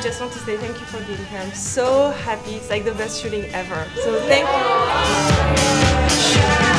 just want to say thank you for being here. I'm so happy. It's like the best shooting ever. So thank you.